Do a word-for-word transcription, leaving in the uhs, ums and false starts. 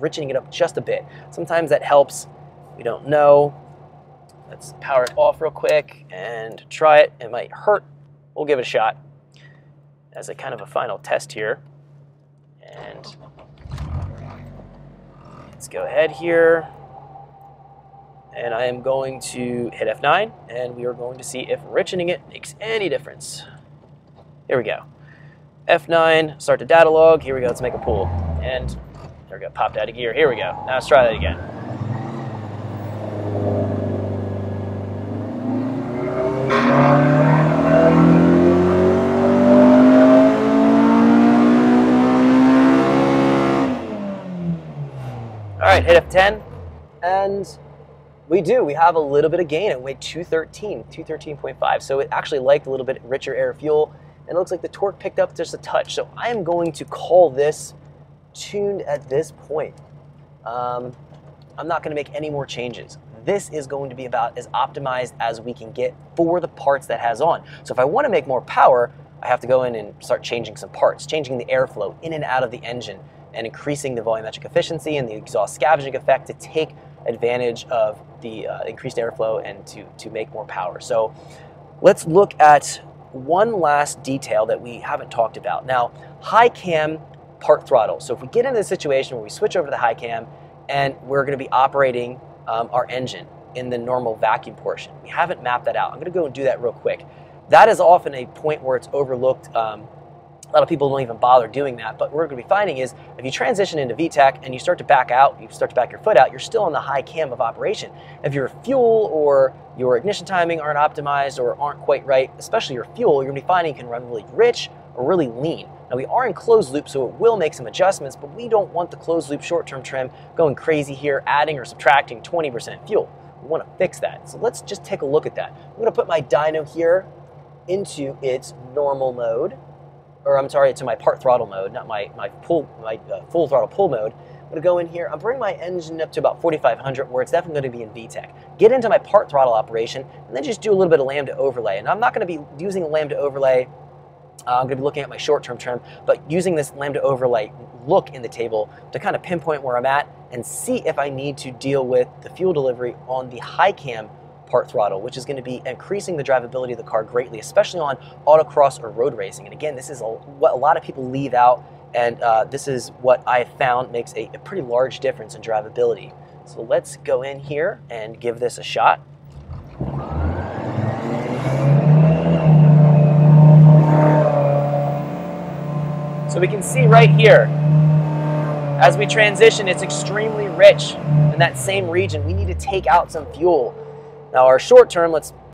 Richening it up just a bit. Sometimes that helps. We don't know. Let's power it off real quick and try it. It might hurt. We'll give it a shot as a kind of a final test here. And let's go ahead here. And I am going to hit F nine, and we are going to see if richening it makes any difference. Here we go. F nine, start the data log. Here we go, let's make a pool. And there we go, popped out of gear. Here we go. Now let's try that again. All right, hit F ten, and we do. We have a little bit of gain at weight two thirteen, two thirteen point five. So it actually liked a little bit richer air fuel, and it looks like the torque picked up just a touch. So I am going to call this tuned at this point. Um, I'm not gonna make any more changes. This is going to be about as optimized as we can get for the parts that has on. So if I wanna make more power, I have to go in and start changing some parts, changing the airflow in and out of the engine and increasing the volumetric efficiency and the exhaust scavenging effect to take advantage of the uh, increased airflow and to, to make more power. So let's look at one last detail that we haven't talked about. Now, high cam part throttle. So if we get into a situation where we switch over to the high cam and we're going to be operating um, our engine in the normal vacuum portion, we haven't mapped that out. I'm going to go and do that real quick. That is often a point where it's overlooked. Um, a lot of people don't even bother doing that, but what we're going to be finding is if you transition into V TEC and you start to back out, you start to back your foot out, you're still on the high cam of operation. If your fuel or your ignition timing aren't optimized or aren't quite right, especially your fuel, you're going to be finding you can run really rich or really lean. Now we are in closed loop, so it will make some adjustments, but we don't want the closed loop short-term trim going crazy here, adding or subtracting twenty percent fuel. We want to fix that. So let's just take a look at that. I'm going to put my dyno here into its normal mode, or I'm sorry, to my part throttle mode, not my, my, pull, my uh, full throttle pull mode. I'm going to go in here, I'm bringing my engine up to about forty-five hundred where it's definitely going to be in V TEC. Get into my part throttle operation and then just do a little bit of lambda overlay. And I'm not going to be using a lambda overlay. Uh, I'm going to be looking at my short-term trim, but using this lambda overlay look in the table to kind of pinpoint where I'm at and see if I need to deal with the fuel delivery on the high cam part throttle, which is going to be increasing the drivability of the car greatly, especially on autocross or road racing. And again, this is a, what a lot of people leave out, and uh, this is what I found makes a, a pretty large difference in drivability. So let's go in here and give this a shot. So we can see right here, as we transition, it's extremely rich in that same region. We need to take out some fuel. Now our short term, let's